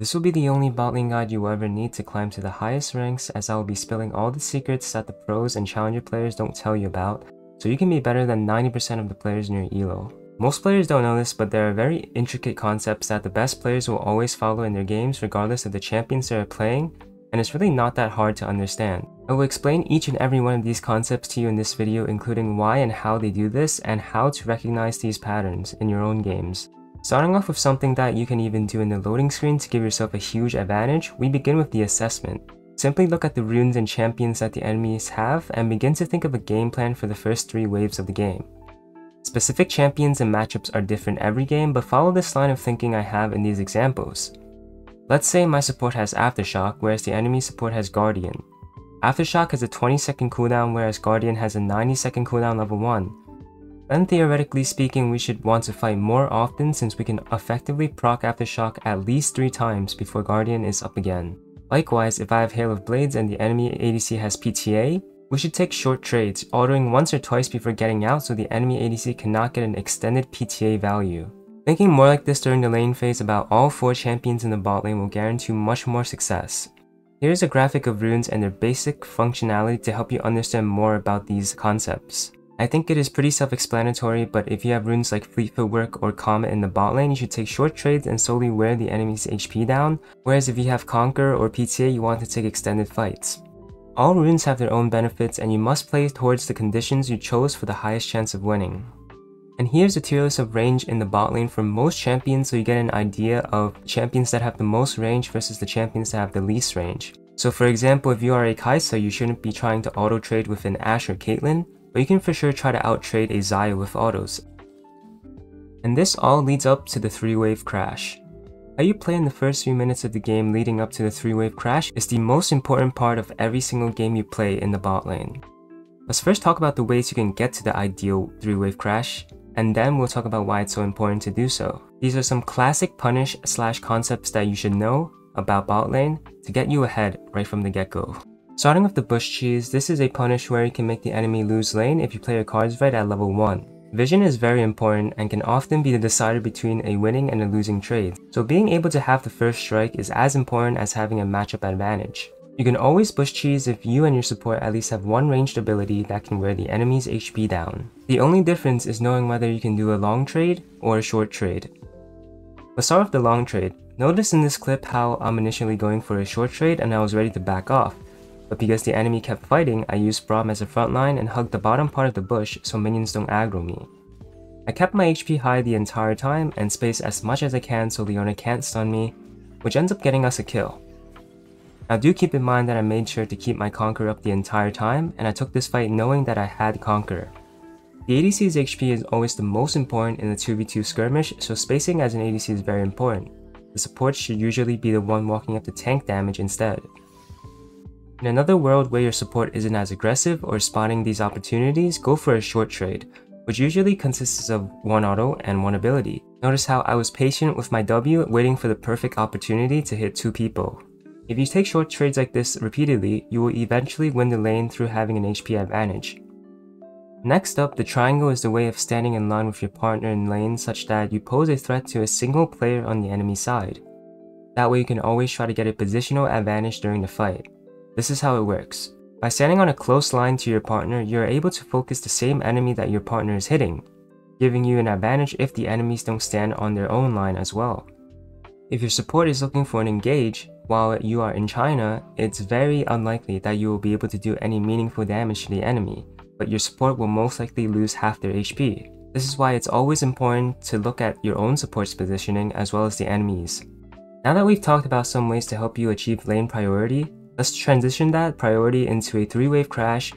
This will be the only bot lane guide you will ever need to climb to the highest ranks, as I will be spilling all the secrets that the pros and challenger players don't tell you about, so you can be better than 90% of the players in your elo. Most players don't know this, but there are very intricate concepts that the best players will always follow in their games regardless of the champions they are playing, and it's really not that hard to understand. I will explain each and every one of these concepts to you in this video, including why and how they do this, and how to recognize these patterns in your own games. Starting off with something that you can even do in the loading screen to give yourself a huge advantage, we begin with the assessment. Simply look at the runes and champions that the enemies have and begin to think of a game plan for the first 3 waves of the game. Specific champions and matchups are different every game, but follow this line of thinking I have in these examples. Let's say my support has Aftershock, whereas the enemy support has Guardian. Aftershock has a 20-second cooldown, whereas Guardian has a 90-second cooldown level 1. Then theoretically speaking, we should want to fight more often since we can effectively proc Aftershock at least 3 times before Guardian is up again. Likewise, if I have Hail of Blades and the enemy ADC has PTA, we should take short trades, ordering once or twice before getting out so the enemy ADC cannot get an extended PTA value. Thinking more like this during the lane phase about all 4 champions in the bot lane will guarantee much more success. Here's a graphic of runes and their basic functionality to help you understand more about these concepts. I think it is pretty self-explanatory, but if you have runes like Fleet Footwork or Comet in the bot lane, you should take short trades and slowly wear the enemy's HP down, whereas if you have Conqueror or PTA, you want to take extended fights. All runes have their own benefits, and you must play towards the conditions you chose for the highest chance of winning. And here's a tier list of range in the bot lane for most champions, so you get an idea of champions that have the most range versus the champions that have the least range. So for example, if you are a Kai'Sa, you shouldn't be trying to auto-trade with an Ashe or Caitlyn, but you can for sure try to out-trade a Xayah with autos. And this all leads up to the 3-wave crash. How you play in the first 3 minutes of the game leading up to the 3-wave crash is the most important part of every single game you play in the bot lane. Let's first talk about the ways you can get to the ideal 3-wave crash, and then we'll talk about why it's so important to do so. These are some classic punish slash concepts that you should know about bot lane to get you ahead right from the get-go. Starting with the bush cheese, this is a punish where you can make the enemy lose lane if you play your cards right at level 1. Vision is very important and can often be the decider between a winning and a losing trade, so being able to have the first strike is as important as having a matchup advantage. You can always bush cheese if you and your support at least have one ranged ability that can wear the enemy's HP down. The only difference is knowing whether you can do a long trade or a short trade. Let's start with the long trade. Notice in this clip how I'm initially going for a short trade and I was ready to back off. But because the enemy kept fighting, I used Braum as a frontline and hugged the bottom part of the bush so minions don't aggro me. I kept my HP high the entire time and spaced as much as I can so Leona can't stun me, which ends up getting us a kill. Now do keep in mind that I made sure to keep my Conqueror up the entire time, and I took this fight knowing that I had Conqueror. The ADC's HP is always the most important in the 2v2 skirmish, so spacing as an ADC is very important. The support should usually be the one walking up the tank damage instead. In another world where your support isn't as aggressive or spotting these opportunities, go for a short trade, which usually consists of 1 auto and 1 ability. Notice how I was patient with my W, waiting for the perfect opportunity to hit 2 people. If you take short trades like this repeatedly, you will eventually win the lane through having an HP advantage. Next up, the triangle is the way of standing in line with your partner in lane such that you pose a threat to a single player on the enemy side. That way you can always try to get a positional advantage during the fight. This is how it works. By standing on a close line to your partner, you're able to focus the same enemy that your partner is hitting, giving you an advantage if the enemies don't stand on their own line as well. If your support is looking for an engage while you are in China, it's very unlikely that you will be able to do any meaningful damage to the enemy, but your support will most likely lose half their HP. This is why it's always important to look at your own support's positioning as well as the enemy's. Now that we've talked about some ways to help you achieve lane priority, let's transition that priority into a 3-wave crash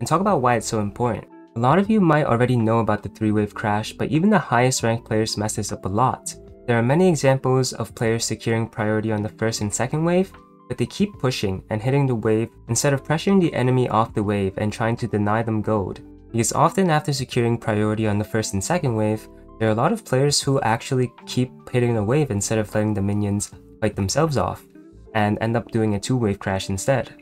and talk about why it's so important. A lot of you might already know about the 3-wave crash, but even the highest ranked players mess this up a lot. There are many examples of players securing priority on the first and second wave, but they keep pushing and hitting the wave instead of pressuring the enemy off the wave and trying to deny them gold. Because often after securing priority on the first and second wave, there are a lot of players who actually keep hitting the wave instead of letting the minions fight themselves off, and end up doing a 2-wave crash instead.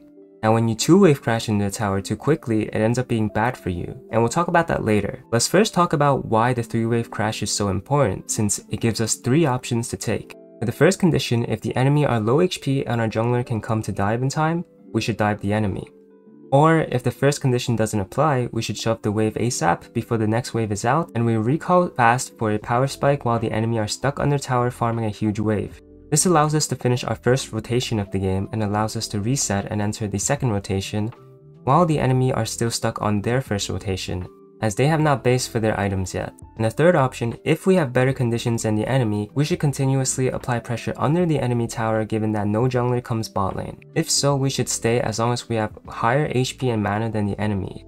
Now when you 2-wave crash into the tower too quickly, it ends up being bad for you, and we'll talk about that later. Let's first talk about why the 3-wave crash is so important, since it gives us 3 options to take. For the first condition, if the enemy are low HP and our jungler can come to dive in time, we should dive the enemy. Or, if the first condition doesn't apply, we should shove the wave ASAP before the next wave is out, and we recall fast for a power spike while the enemy are stuck under tower farming a huge wave. This allows us to finish our first rotation of the game and allows us to reset and enter the second rotation, while the enemy are still stuck on their first rotation, as they have not based for their items yet. And the third option, if we have better conditions than the enemy, we should continuously apply pressure under the enemy tower given that no jungler comes bot lane. If so, we should stay as long as we have higher HP and mana than the enemy.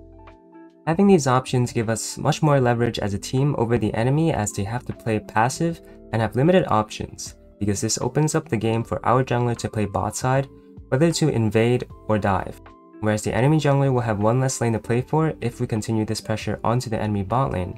Having these options give us much more leverage as a team over the enemy, as they have to play passive and have limited options, because this opens up the game for our jungler to play bot side, whether to invade or dive. Whereas the enemy jungler will have one less lane to play for if we continue this pressure onto the enemy bot lane.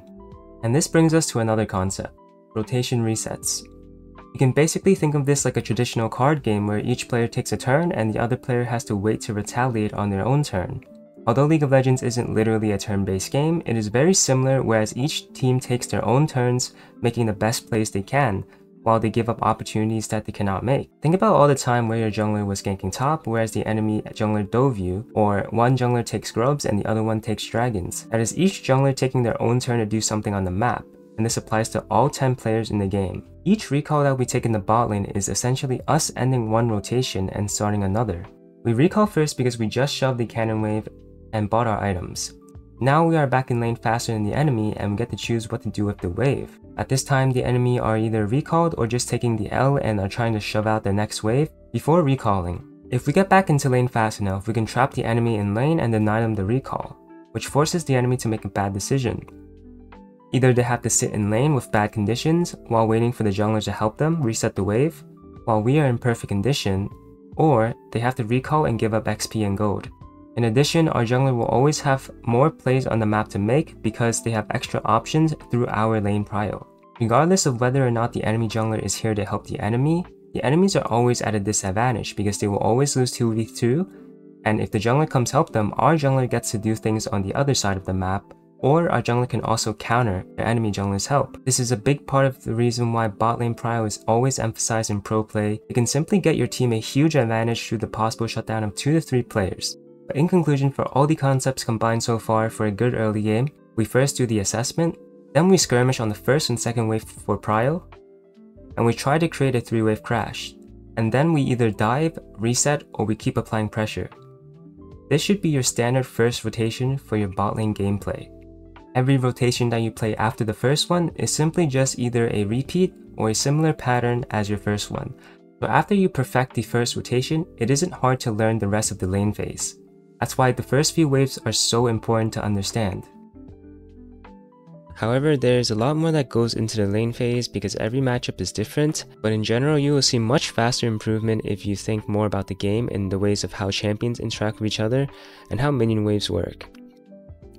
And this brings us to another concept, rotation resets. You can basically think of this like a traditional card game where each player takes a turn and the other player has to wait to retaliate on their own turn. Although League of Legends isn't literally a turn-based game, it is very similar, whereas each team takes their own turns, making the best plays they can, while they give up opportunities that they cannot make. Think about all the time where your jungler was ganking top, whereas the enemy jungler dove you, or one jungler takes grubs and the other one takes dragons. That is each jungler taking their own turn to do something on the map, and this applies to all 10 players in the game. Each recall that we take in the bot lane is essentially us ending one rotation and starting another. We recall first because we just shoved the cannon wave and bought our items. Now we are back in lane faster than the enemy and we get to choose what to do with the wave. At this time, the enemy are either recalled or just taking the L and are trying to shove out the next wave before recalling. If we get back into lane fast enough, we can trap the enemy in lane and deny them the recall, which forces the enemy to make a bad decision. Either they have to sit in lane with bad conditions while waiting for the jungler to help them reset the wave while we are in perfect condition, or they have to recall and give up XP and gold. In addition, our jungler will always have more plays on the map to make because they have extra options through our lane prio. Regardless of whether or not the enemy jungler is here to help the enemies are always at a disadvantage because they will always lose 2v2, and if the jungler comes help them, our jungler gets to do things on the other side of the map, or our jungler can also counter the enemy jungler's help. This is a big part of the reason why bot lane prio is always emphasized in pro play. It can simply get your team a huge advantage through the possible shutdown of 2 to 3 players. But in conclusion, for all the concepts combined so far for a good early game, we first do the assessment, then we skirmish on the first and second wave for prio, and we try to create a 3-wave crash, and then we either dive, reset, or we keep applying pressure. This should be your standard first rotation for your bot lane gameplay. Every rotation that you play after the first one is simply just either a repeat or a similar pattern as your first one. So after you perfect the first rotation, it isn't hard to learn the rest of the lane phase. That's why the first few waves are so important to understand. However, there's a lot more that goes into the lane phase because every matchup is different, but in general you will see much faster improvement if you think more about the game and the ways of how champions interact with each other and how minion waves work.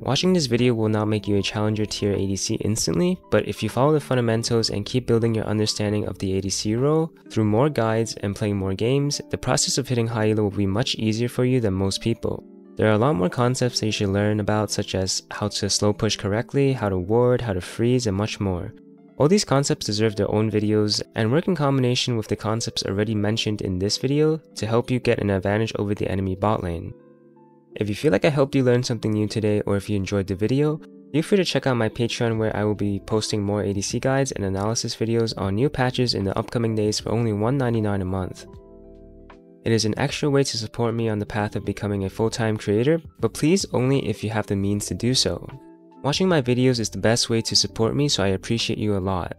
Watching this video will not make you a challenger tier ADC instantly, but if you follow the fundamentals and keep building your understanding of the ADC role through more guides and playing more games, the process of hitting high elo will be much easier for you than most people. There are a lot more concepts that you should learn about, such as how to slow push correctly, how to ward, how to freeze, and much more. All these concepts deserve their own videos and work in combination with the concepts already mentioned in this video to help you get an advantage over the enemy bot lane. If you feel like I helped you learn something new today, or if you enjoyed the video, feel free to check out my Patreon where I will be posting more ADC guides and analysis videos on new patches in the upcoming days for only $1.99 a month. It is an extra way to support me on the path of becoming a full-time creator, but please only if you have the means to do so. Watching my videos is the best way to support me, so I appreciate you a lot.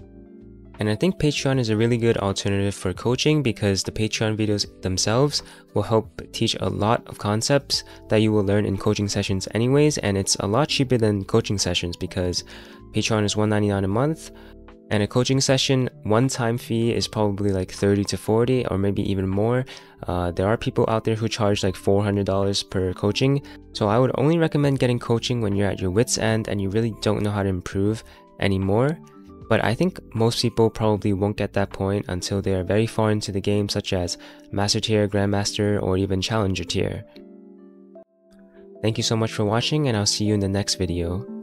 And I think Patreon is a really good alternative for coaching because the Patreon videos themselves will help teach a lot of concepts that you will learn in coaching sessions anyways, and it's a lot cheaper than coaching sessions because Patreon is $1.99 a month, and a coaching session one-time fee is probably like $30 to $40 or maybe even more. There are people out there who charge like $400 per coaching, so I would only recommend getting coaching when you're at your wit's end and you really don't know how to improve anymore. But I think most people probably won't get that point until they are very far into the game, such as Master tier, Grandmaster, or even Challenger tier. Thank you so much for watching, and I'll see you in the next video.